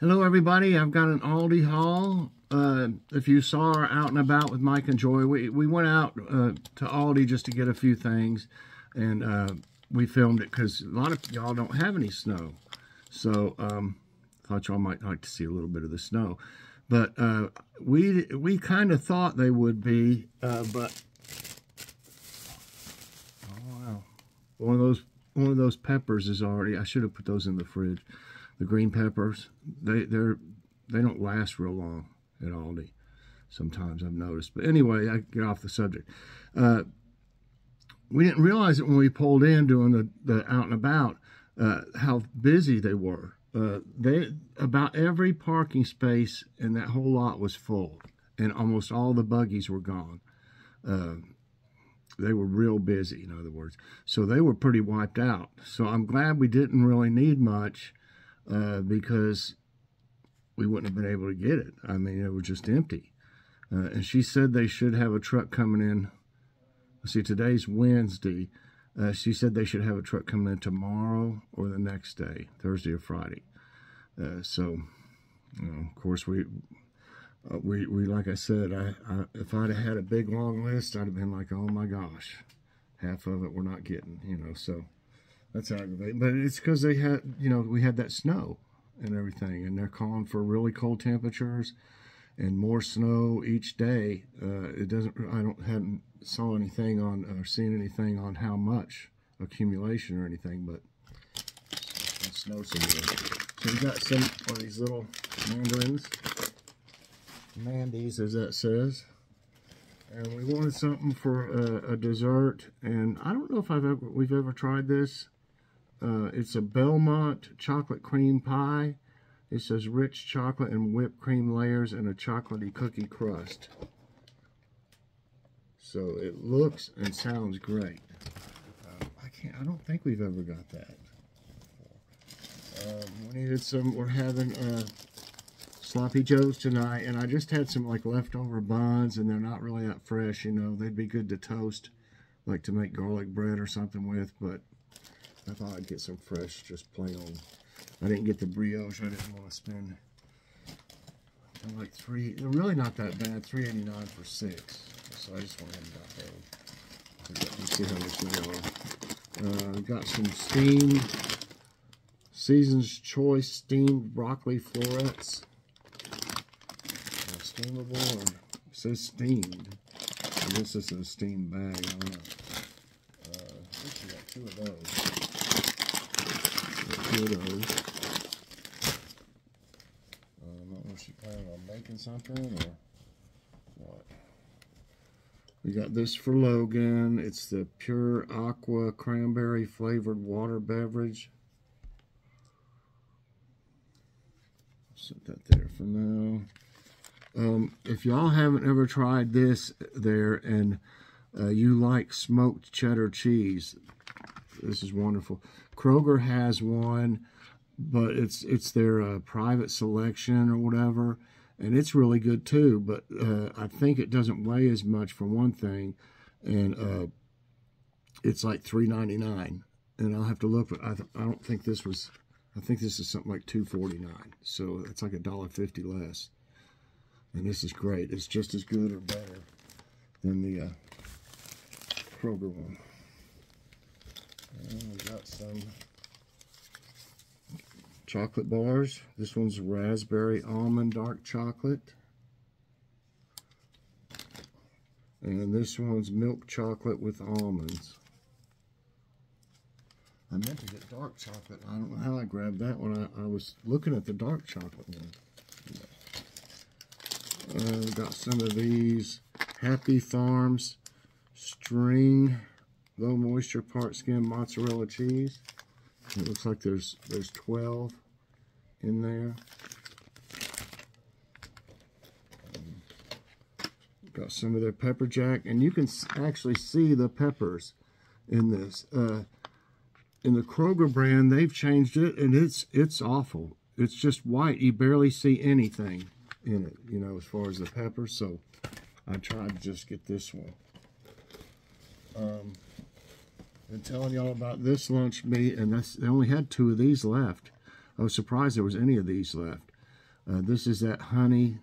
Hello everybody, I've got an Aldi haul. If you saw her out and about with Mike and Joy, we went out to Aldi just to get a few things, and we filmed it because a lot of y'all don't have any snow. So thought y'all might like to see a little bit of the snow. But we kind of thought they would be, but oh wow, one of those peppers is already. I should have put those in the fridge. The green peppers, they don't last real long at Aldi. Sometimes I've noticed. But anyway, I get off the subject. We didn't realize it when we pulled in doing the out and about how busy they were. About every parking space in that whole lot was full, and almost all the buggies were gone. They were real busy, in other words. So they were pretty wiped out. So I'm glad we didn't really need much because we wouldn't have been able to get it. I mean, they were just empty. And she said they should have a truck coming in. Let's see, today's Wednesday. She said they should have a truck coming in tomorrow or the next day, Thursday or Friday. So, you know, of course, we like I said, if I'd have had a big long list, I'd have been like, oh my gosh, half of it we're not getting, you know. So that's aggravating. But it's because they had, you know, we had that snow and everything, and they're calling for really cold temperatures and more snow each day. It doesn't. I hadn't saw anything on or seen anything on how much accumulation or anything, but it's snow somewhere. So we got some of these little mandarins, mandies as that says, and we wanted something for a dessert. And I don't know if we've ever tried this. It's a Belmont chocolate cream pie. It says rich chocolate and whipped cream layers and a chocolatey cookie crust. So it looks and sounds great. I don't think we've ever got that. We needed some. We're having sloppy joes tonight, and I just had some like leftover buns, and they're not really that fresh, you know. They'd be good to toast, like to make garlic bread or something with, but I thought I'd get some fresh, just plain old. I didn't get the brioche. I didn't want to spend like $3. They're really not that bad. $3.89 for 6. So I just went ahead and got those. Let's see how much they are. Got some steamed Seasons Choice steamed broccoli florets. Steamable, or it says steamed. I guess this is a steamed bag. I don't know. I think we got 2 of those. I don't know if she planned on making something or what. We got this for Logan. It's the Pure Aqua cranberry flavored water beverage. Set that there for now. If y'all haven't ever tried this there, and you like smoked cheddar cheese, this is wonderful. Kroger has one, but it's their private selection or whatever, and it's really good too. But I think it doesn't weigh as much for one thing, and it's like $3.99. And I'll have to look. But I don't think this was. I think this is something like $2.49. So it's like $1.50 less. And this is great. It's just as good or better than the Kroger one. And we got some chocolate bars. This one's raspberry almond dark chocolate. And this one's milk chocolate with almonds. I meant to get dark chocolate. I don't know how I grabbed that one. I was looking at the dark chocolate one. We got some of these Happy Farms string low moisture part skim mozzarella cheese. It looks like there's 12 in there. Got some of their pepper jack, and you can actually see the peppers in this. In the Kroger brand, they've changed it, and it's awful. It's just white. You barely see anything in it, you know, as far as the peppers. So I tried to just get this one. Been telling y'all about this lunch meat, and they only had 2 of these left. I was surprised there was any of these left. This is that honey,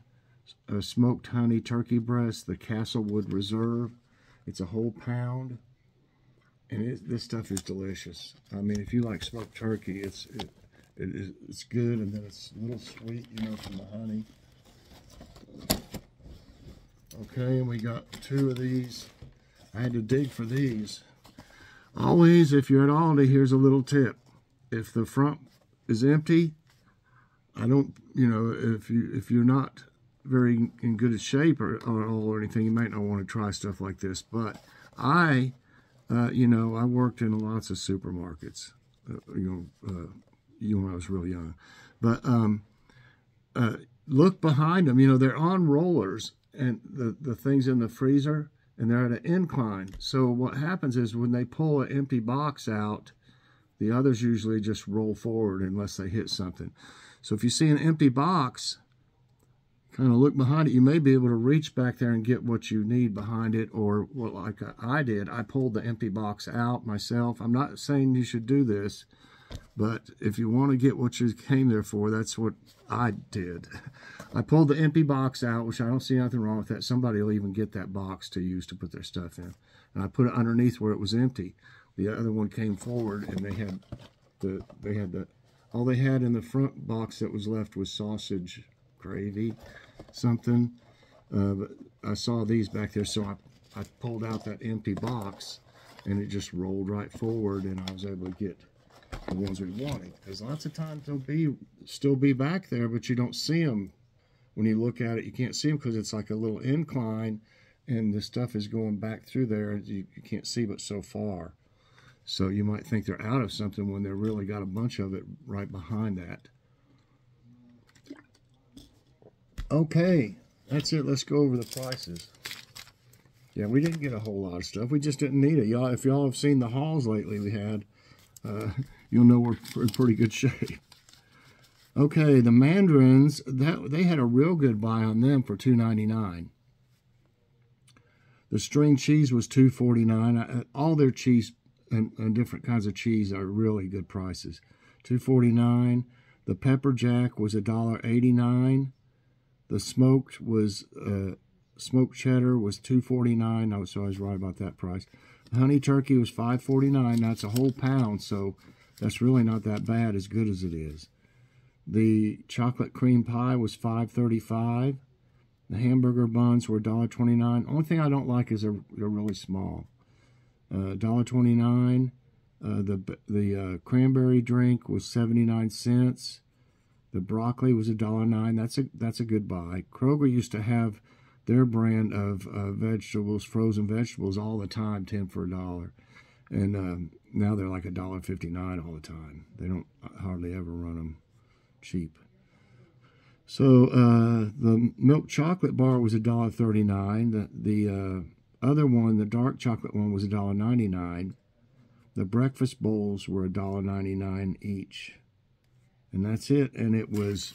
smoked honey turkey breast, the Castlewood Reserve. It's a whole pound, and this stuff is delicious. I mean, if you like smoked turkey, it's good, and then it's a little sweet, you know, from the honey. Okay, and we got two of these. I had to dig for these. Always, if you're at Aldi, here's a little tip. If the front is empty, if you're not very in good shape or anything, you might not want to try stuff like this. But I worked in lots of supermarkets, when I was really young. But look behind them. You know, they're on rollers, and the thing's in the freezer, and they're at an incline. So what happens is when they pull an empty box out, the others usually just roll forward unless they hit something. So if you see an empty box, kind of look behind it. You may be able to reach back there and get what you need behind it, or what, like I did, I pulled the empty box out myself. I'm not saying you should do this, but if you want to get what you came there for, that's what I did. I pulled the empty box out, which I don't see nothing wrong with that. Somebody will even get that box to use to put their stuff in. And I put it underneath where it was empty. The other one came forward, and all they had in the front box that was left was sausage gravy, something. But I saw these back there, so I pulled out that empty box, and it just rolled right forward, and I was able to get the ones we wanted. Because lots of times they'll still be back there, but you don't see them. When you look at it, you can't see them because it's like a little incline, and the stuff is going back through there. You can't see but so far. So you might think they're out of something when they've really got a bunch of it right behind that. Okay, that's it. Let's go over the prices. Yeah, we didn't get a whole lot of stuff. We just didn't need it. Y'all, if y'all have seen the hauls lately we had, you'll know we're in pretty good shape. Okay, the mandarins, they had a real good buy on them for $2.99. The string cheese was $2.49. All their cheese and different kinds of cheese are really good prices. $2.49. The pepper jack was $1.89. The smoked cheddar was $2.49. So I was right about that price. Honey turkey was $5.49. That's a whole pound, so that's really not that bad, as good as it is. The chocolate cream pie was $5.35. The hamburger buns were $1.29. Only thing I don't like is they're really small. $1.29. The cranberry drink was 79 cents. The broccoli was $1.09. That's a good buy. Kroger used to have their brand of vegetables, frozen vegetables, all the time, 10 for $1, and now they're like $1.59 all the time. They don't hardly ever run them cheap. So the milk chocolate bar was $1.39. The other one, the dark chocolate one, was $1.99. The breakfast bowls were $1.99 each. And that's it. And it was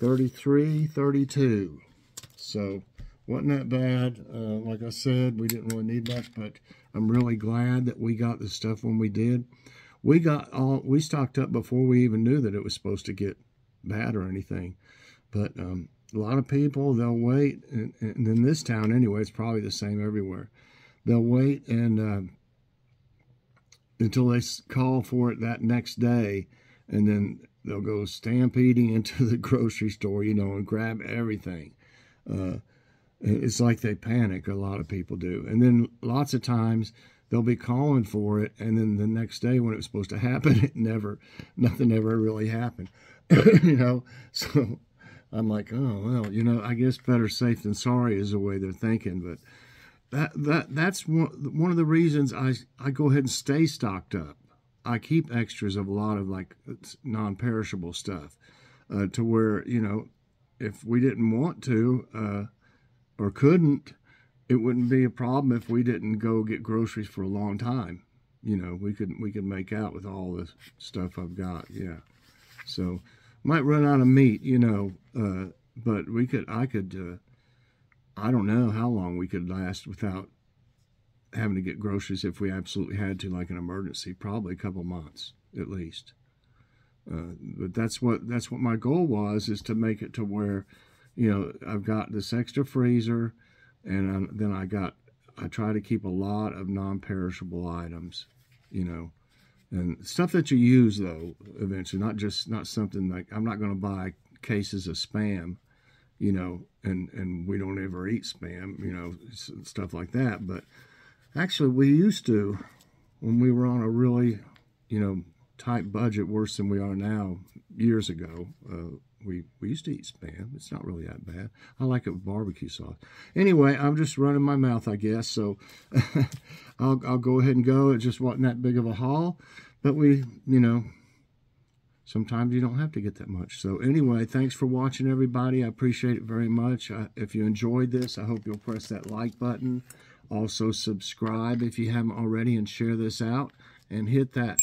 $33.32. So wasn't that bad. Like I said, we didn't really need much, but I'm really glad that we got the stuff when we did. We stocked up before we even knew that it was supposed to get bad or anything. But a lot of people, they'll wait, and in this town anyway, it's probably the same everywhere. They'll wait and until they call for it that next day, and then they'll go stampeding into the grocery store, you know, and grab everything. It's like they panic, a lot of people do. And then lots of times they'll be calling for it, and then the next day when it was supposed to happen, nothing ever really happened. You know, so I'm like, oh, well, you know, I guess better safe than sorry is the way they're thinking. But that's one of the reasons I go ahead and stay stocked up. I keep extras of a lot of, like, non-perishable stuff to where, you know, if we didn't want to or couldn't, it wouldn't be a problem if we didn't go get groceries for a long time. You know, we could make out with all the stuff I've got, yeah. So might run out of meat, you know, but I don't know how long we could last without having to get groceries if we absolutely had to, like an emergency, probably a couple months at least. But that's what my goal was, is to make it to where, you know, I've got this extra freezer, and I try to keep a lot of non-perishable items, you know, and stuff that you use though eventually, not something like, I'm not going to buy cases of Spam, you know, and we don't ever eat Spam, you know, stuff like that. But actually we used to, when we were on a really, you know, tight budget, worse than we are now, years ago, we used to eat Spam. It's not really that bad. I like it with barbecue sauce. Anyway, I'm just running my mouth, I guess. So I'll go ahead and go. It just wasn't that big of a haul, but we, you know, sometimes you don't have to get that much. So anyway, thanks for watching, everybody. I appreciate it very much. If you enjoyed this, I hope you'll press that like button. Also subscribe if you haven't already, and share this out and hit that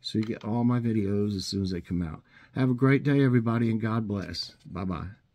so you get all my videos as soon as they come out. Have a great day, everybody, and God bless. Bye-bye.